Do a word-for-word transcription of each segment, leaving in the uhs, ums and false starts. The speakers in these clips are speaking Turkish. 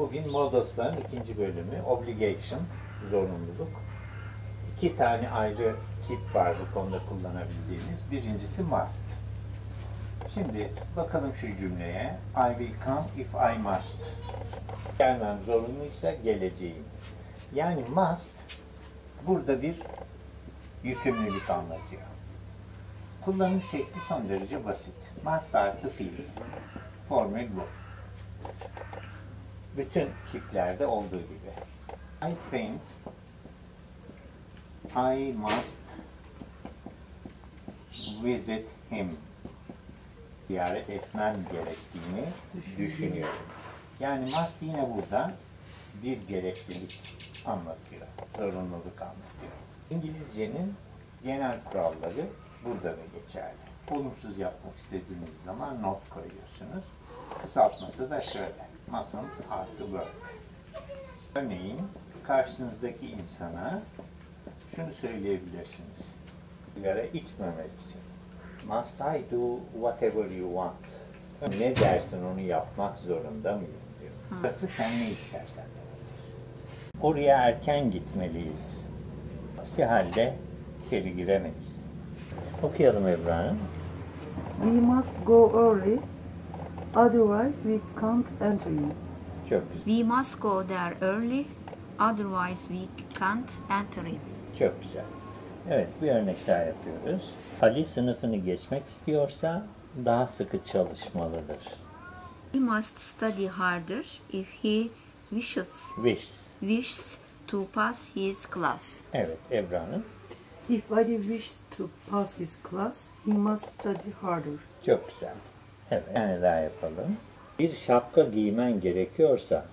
Bugün Modos'ların ikinci bölümü, obligation, zorunluluk. İki tane ayrı tip var bu konuda kullanabildiğimiz. Birincisi must. Şimdi bakalım şu cümleye. I will come if I must. Gelmem zorunluysa geleceğim. Yani must burada bir yükümlülük anlatıyor. Kullanım şekli son derece basit. Must artı fiil. Formül bu. Bütün tiplerde olduğu gibi. I think I must visit him. Ziyaret etmem gerektiğini düşünüyorum. Yani must yine burada bir gereklilik anlatıyor. Zorunluluk anlatıyor. İngilizcenin genel kuralları burada da geçerli. Olumsuz yapmak istediğiniz zaman not koyuyorsunuz. Kısaltması da şöyle. Mustn't have to work. Örneğin karşınızdaki insana şunu söyleyebilirsiniz. Sigara içmemelisin. Must I do whatever you want? Ne dersin onu yapmak zorunda mıyım diyor. Burası sen ne istersen demektir. Oraya erken gitmeliyiz. Aksi halde içeri giremeyiz. Okuyalım Ebru'nun. We must go early. Otherwise we can't enter you. Çok güzel. We must go there early. Otherwise we can't enter you. Çok güzel. Evet, bir örnek daha yapıyoruz. Ali sınıfını geçmek istiyorsa daha sıkı çalışmalıdır. He must study harder if he wishes. Wishes. Wishes to pass his class. Evet, Ebru Hanım. If Ali wishes to pass his class, he must study harder. Çok güzel. Evet, yani daha yapalım. Bir şapka giymen gerekiyorsa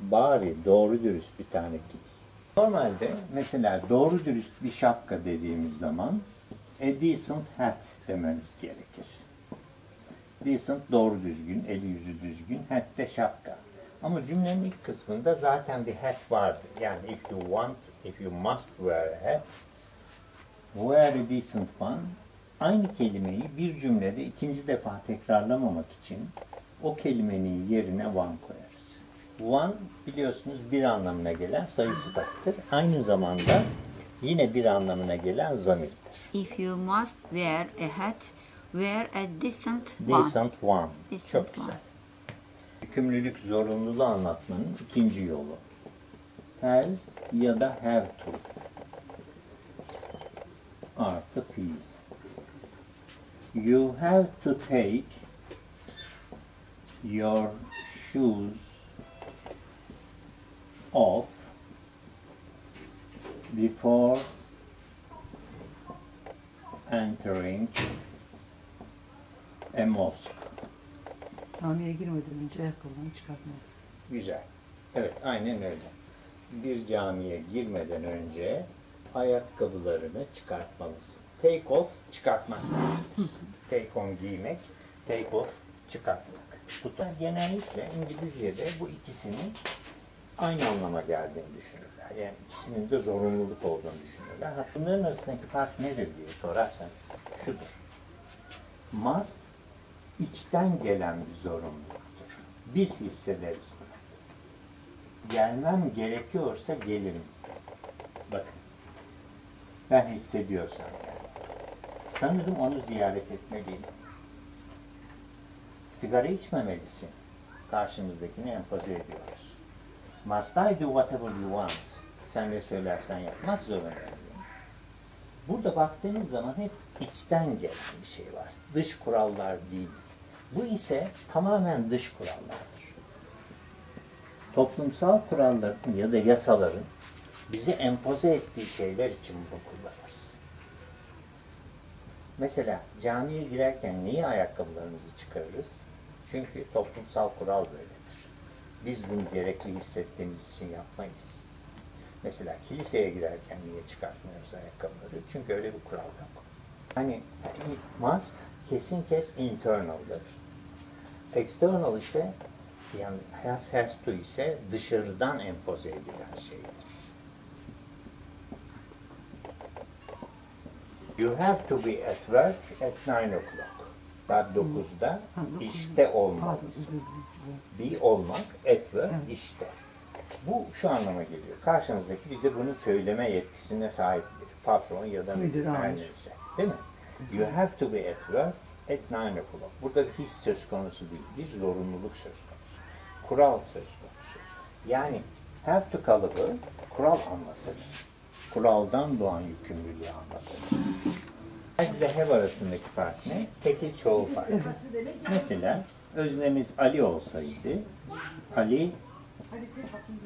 bari doğru dürüst bir tane giy. Normalde mesela doğru dürüst bir şapka dediğimiz zaman a decent hat dememiz gerekir. Decent doğru düzgün, eli yüzü düzgün, hat de şapka. Ama cümlenin ilk kısmında zaten bir hat vardı. Yani if you want, if you must wear a hat, wear a decent one. Aynı kelimeyi bir cümlede ikinci defa tekrarlamamak için o kelimenin yerine one koyar. One biliyorsunuz bir anlamına gelen sayı sıfattır. Aynı zamanda yine bir anlamına gelen zamirdir. If you must wear a hat, wear a decent one. Decent one. Decent Çok güzel. One. Yükümlülük zorunluluğu anlatmanın ikinci yolu. Has ya da have to. Artı fiil. You have to take your shoes off before entering a mosque. Camiye girmeden önce ayakkabılarını çıkartmalısın. Güzel. Evet, aynen öyle. Bir camiye girmeden önce ayakkabılarını çıkartmalısın. Take off, çıkartmak. Take on giymek, take off, çıkartmak. Genellikle İngilizce'de bu ikisinin aynı anlama geldiğini düşünürler. Yani ikisinin de zorunluluk olduğunu düşünürler. Bunların arasındaki fark nedir diye sorarsanız şudur. Must, içten gelen bir zorunluluktur. Biz hissederiz bunu. Gelmem gerekiyorsa gelirim. Bakın. Ben hissediyorsam. Sanırım onu ziyaret etmeliyim. Sigara içmemelisin. Karşımızdakini empoze ediyoruz. Must I do whatever you want? Sen ne söylersen yapmak zorundayım. Burada baktığınız zaman hep içten gelen bir şey var. Dış kurallar değil. Bu ise tamamen dış kurallardır. Toplumsal kuralların ya da yasaların bizi empoze ettiği şeyler için bunu kullanırız. Mesela camiye girerken niye ayakkabılarımızı çıkarırız? Çünkü toplumsal kural böyle. Biz bunu gerekli hissettiğimiz için yapmayız. Mesela kiliseye girerken niye çıkartmıyoruz ayakkabıları? Çünkü öyle bir kural yok. Hani must kesin kes internal'dır. External ise yani has to ise dışarıdan empoze edilen şeydir. You have to be at work at nine o'clock. Saat dokuzda işte olmak. Bir olmak, et ve evet. işte. Bu şu anlama geliyor. Karşımızdaki bize bunu söyleme yetkisine sahiptir. Patron ya da müdür annesi. Değil mi? You have to be at work at nine o'clock. Burada his söz konusu değil. Bir zorunluluk söz konusu. Kural söz konusu. Yani have to kalıbı kural anlatır. Kuraldan doğan yükümlülüğü anlatır. Has ve have arasındaki fark ne? Tekil çoğul farkı. Mesela öznemiz Ali olsaydı, Ali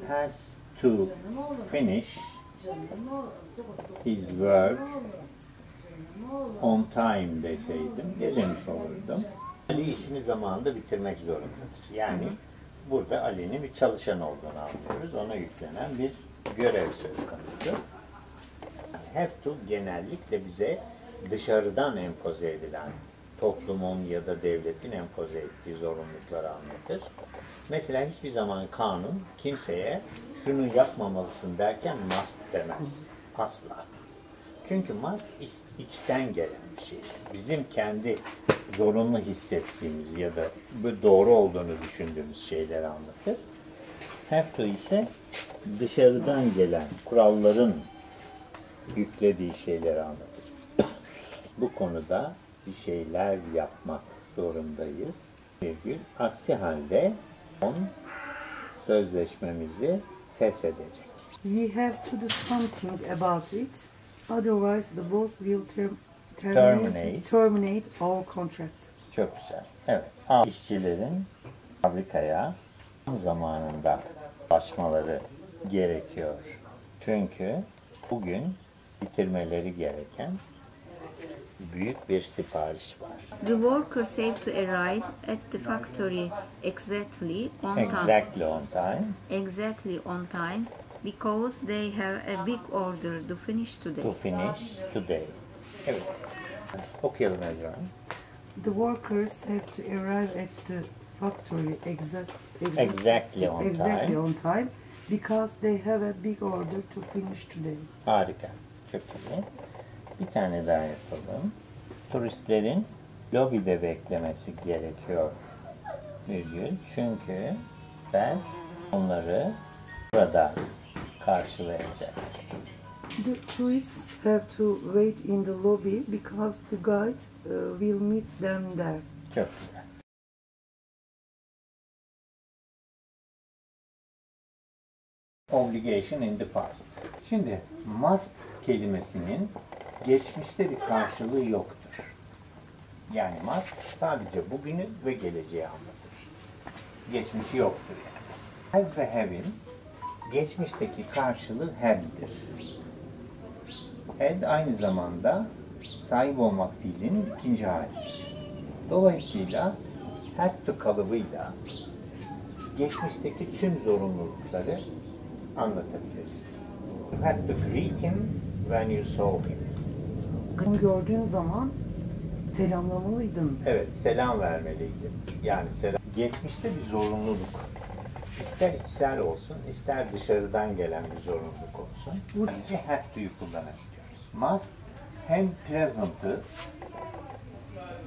has to finish his work on time deseydim, ne demiş olurdum? Ali işini zamanında bitirmek zorundadır. Yani burada Ali'nin bir çalışan olduğunu anlıyoruz. Ona yüklenen bir görev söz konusu. Have to genellikle bize dışarıdan empoze edilen, toplumun ya da devletin empoze ettiği zorunlulukları anlatır. Mesela hiçbir zaman kanun kimseye şunu yapmamalısın derken must demez. Asla. Çünkü must içten gelen bir şey. Bizim kendi zorunlu hissettiğimiz ya da doğru olduğunu düşündüğümüz şeyleri anlatır. Have to ise dışarıdan gelen kuralların yüklediği şeyleri anlatır. Bu konuda bir şeyler yapmak zorundayız. Virgül, aksi halde on sözleşmemizi feshedecek. We have to do something about it. Otherwise the boss will term, terminate, terminate. terminate our contract. Çok güzel. Evet. İşçilerin fabrikaya tam zamanında başmaları gerekiyor. Çünkü bugün bitirmeleri gereken büyük bir sipariş var. The workers have to arrive at the factory exactly on time. Exactly on time. Exactly on time because they have a big order to finish today. To finish today. Evet. Okuyalım Ezra'm. The workers have to arrive at the factory exact, exact, exactly on exactly time. on time because they have a big order to finish today. Harika. Çok iyi. Bir tane daha yapalım. Turistlerin lobide beklemesi gerekiyor. Virgül. Çünkü ben onları burada karşılayacağım. The tourists have to wait in the lobby because the guide uh, will meet them there. Çok güzel. Obligation in the past. Şimdi must kelimesinin geçmişte bir karşılığı yoktur. Yani must sadece bugünü ve geleceği anlatır. Geçmişi yoktur yani. Has ve have'in geçmişteki karşılığı had'dir. Had aynı zamanda sahip olmak fiilinin ikinci halidir. Dolayısıyla had to kalıbıyla geçmişteki tüm zorunlulukları anlatabiliriz. You had to greet him when you saw him. Onu gördüğün zaman selamlamalıydın. Evet, selam vermeliydin. Yani selam. Geçmişte bir zorunluluk. İster içsel olsun, ister dışarıdan gelen bir zorunluluk olsun. Sadece have to'yu kullanabiliyoruz. Must hem present'ı,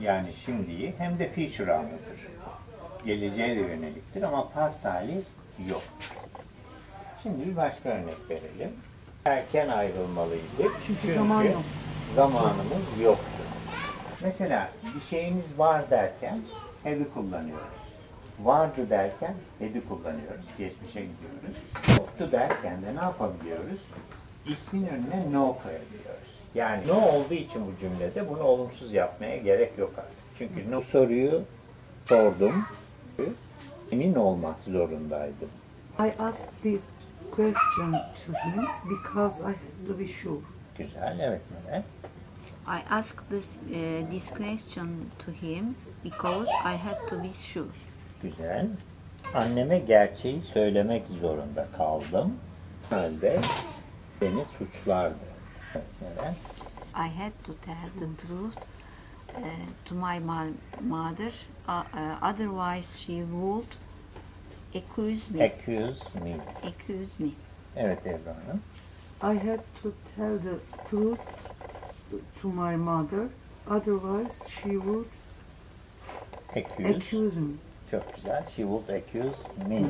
yani şimdiyi, hem de future'ı anlatır. Geleceğe de yöneliktir ama past hali yok. Şimdi bir başka örnek verelim. Erken ayrılmalıydık. Çünkü zaman yok. Zamanımız yoktu. Mesela bir şeyimiz var derken have'i kullanıyoruz. Vardı derken had'i kullanıyoruz. Geçmişe gidiyoruz. Yoktu derken de ne yapabiliyoruz? İsmin önüne no koyabiliyoruz. Yani no olduğu için bu cümlede bunu olumsuz yapmaya gerek yok artık. Çünkü no soruyu sordum. Emin olmak zorundaydım. I asked this question to him because I had to be sure. Güzel, evet Melek. I asked this, uh, this question to him because I had to be sure. Güzel. Anneme gerçeği söylemek zorunda kaldım. Halde beni suçlardı. Evet, Melek. I had to tell the truth uh, to my mother. Uh, uh, otherwise she would accuse me. Accuse me. Accuse me. Evet Ebru Hanım. I had to tell the truth to my mother, otherwise she would accuse. Accuse me. Çok güzel. She would accuse me. Hmm.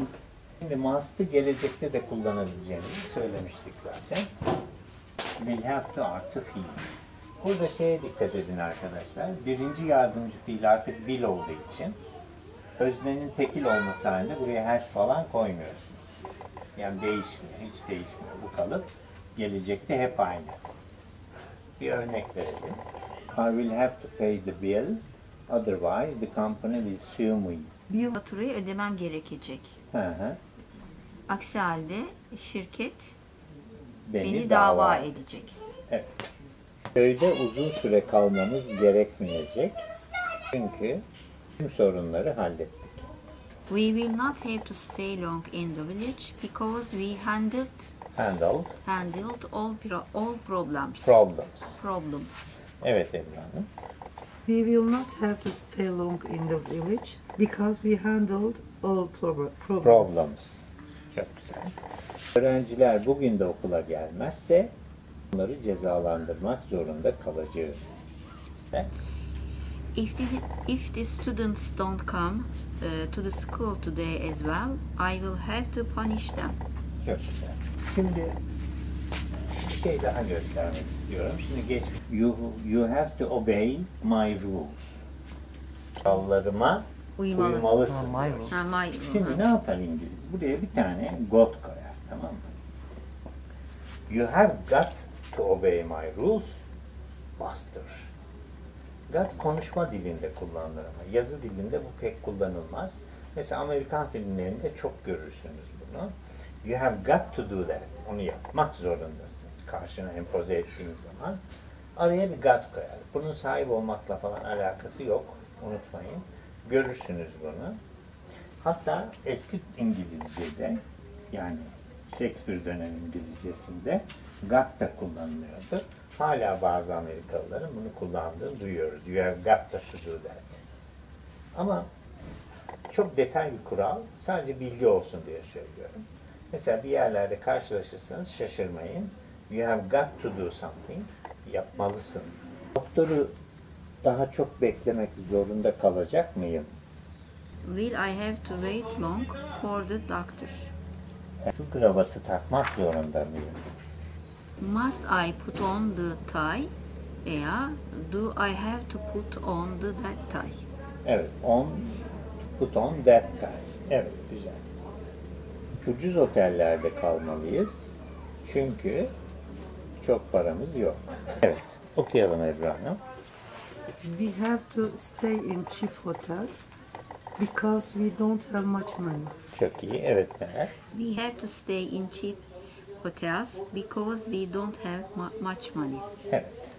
Şimdi must'ı gelecekte de kullanabileceğimizi söylemiştik zaten. Will have to artı fiil. Burada şeye dikkat edin arkadaşlar. Birinci yardımcı fiil artık will olduğu için öznenin tekil olması halinde buraya has falan koymuyorsunuz. Yani değişmiyor, hiç değişmiyor. Bu kalıp gelecekte hep aynı. Bir örnek verelim. I will have to pay the bill. Otherwise the company will sue me. Bill faturayı ödemem gerekecek. Hı hı. Aksi halde şirket beni, beni dava, dava edecek. Evet. Köyde uzun süre kalmamız gerekmeyecek. Çünkü tüm sorunları hallettik. We will not have to stay long in the village because we handled handled, handled all, pro all problems. Problems. Problems. Evet Emre Hanım. We will not have to stay long in the village because we handled all pro problems. Problems. Çok güzel. Öğrenciler bugün de okula gelmezse onları cezalandırmak zorunda kalacağız. Evet. If the, if the students don't come uh, to the school today as well, I will have to punish them. Çok güzel. Şimdi bir şey daha göstermek istiyorum. Şimdi geç. You, you have to obey my rules. Kurallarıma Uymalı. uymalısın. My rules. Ha, my rules. Şimdi ne yapar İngiliz? Buraya bir tane got koyar, tamam mı? You have got to obey my rules. Bastır. Got konuşma dilinde kullanılır ama yazı dilinde bu pek kullanılmaz. Mesela Amerikan filmlerinde çok görürsünüz bunu. You have got to do that. Onu yapmak zorundasın. Karşına empoze ettiğiniz zaman. Araya bir got koyar. Bunun sahip olmakla falan alakası yok. Unutmayın. Görürsünüz bunu. Hatta eski İngilizce'de, yani Shakespeare dönemi İngilizcesinde got da kullanılıyordu. Hala bazı Amerikalıların bunu kullandığını duyuyoruz. You have got to do that. Ama çok detaylı bir kural, sadece bilgi olsun diye söylüyorum. Mesela bir yerlerde karşılaşırsanız şaşırmayın. You have got to do something. Yapmalısın. Doktoru daha çok beklemek zorunda kalacak mıyım? Will I have to wait long for the doctor? Şu kravatı takmak zorunda mıyım? Must I put on the tie? Veya do I have to put on the that tie? Evet, on, put on that tie. Evet, güzel. Ucuz otellerde kalmalıyız. Çünkü çok paramız yok. Evet, okuyalım Ebru Hanım. We have to stay in cheap hotels because we don't have much money. Çok iyi, evet. Ben. We have to stay in cheap hotels because we don't have much money. Evet.